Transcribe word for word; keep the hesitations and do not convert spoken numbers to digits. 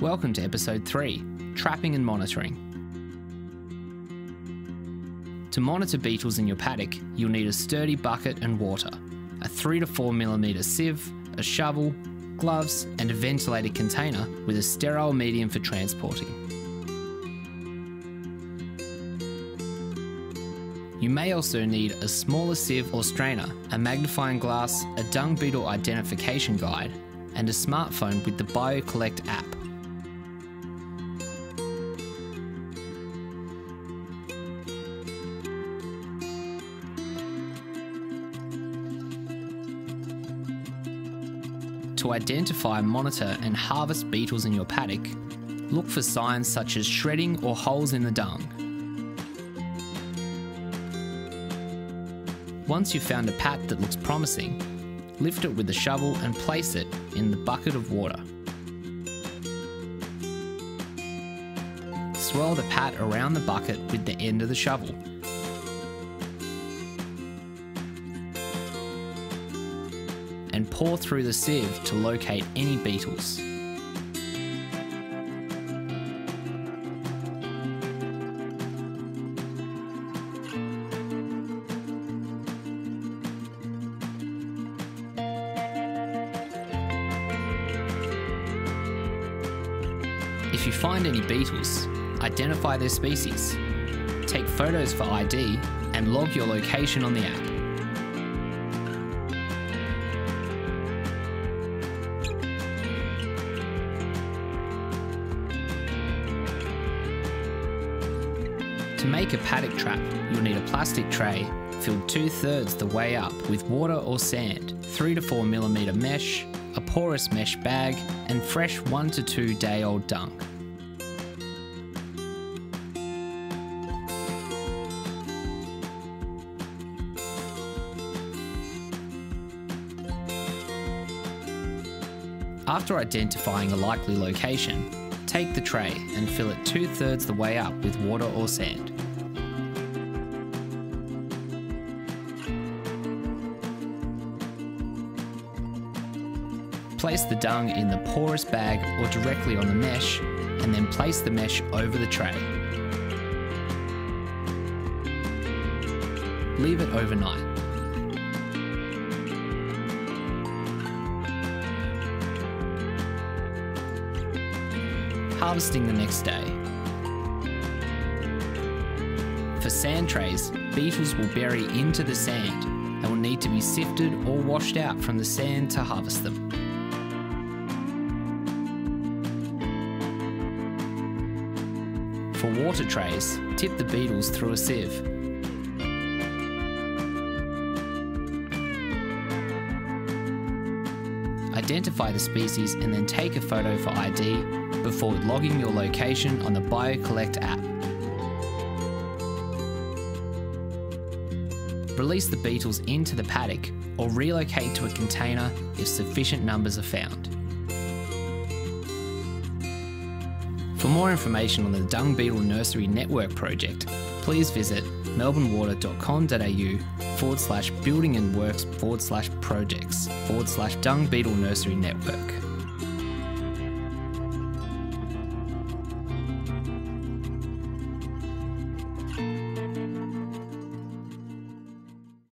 Welcome to Episode three, Trapping and Monitoring. To monitor beetles in your paddock, you'll need a sturdy bucket and water, a three to four millimetre sieve, a shovel, gloves and a ventilated container with a sterile medium for transporting. You may also need a smaller sieve or strainer, a magnifying glass, a dung beetle identification guide and a smartphone with the BioCollect app. To identify, monitor and harvest beetles in your paddock, look for signs such as shredding or holes in the dung. Once you've found a patch that looks promising, lift it with a shovel and place it in the bucket of water. Swirl the patch around the bucket with the end of the shovel. And pour through the sieve to locate any beetles. If you find any beetles, identify their species, take photos for I D and log your location on the app. To make a paddock trap, you'll need a plastic tray filled two-thirds the way up with water or sand, three to four millimetre mesh, a porous mesh bag and fresh one to two day old dung. After identifying a likely location, take the tray and fill it two-thirds the way up with water or sand. Place the dung in the porous bag or directly on the mesh, and then place the mesh over the tray. Leave it overnight. Harvesting the next day. For sand trays, beetles will bury into the sand and will need to be sifted or washed out from the sand to harvest them. For water trays, tip the beetles through a sieve. Identify the species and then take a photo for I D before logging your location on the BioCollect app. Release the beetles into the paddock or relocate to a container if sufficient numbers are found. For more information on the Dung Beetle Nursery Network Project, please visit melbournewater.com.au forward slash building and works forward slash projects forward slash Dung Beetle Nursery Network.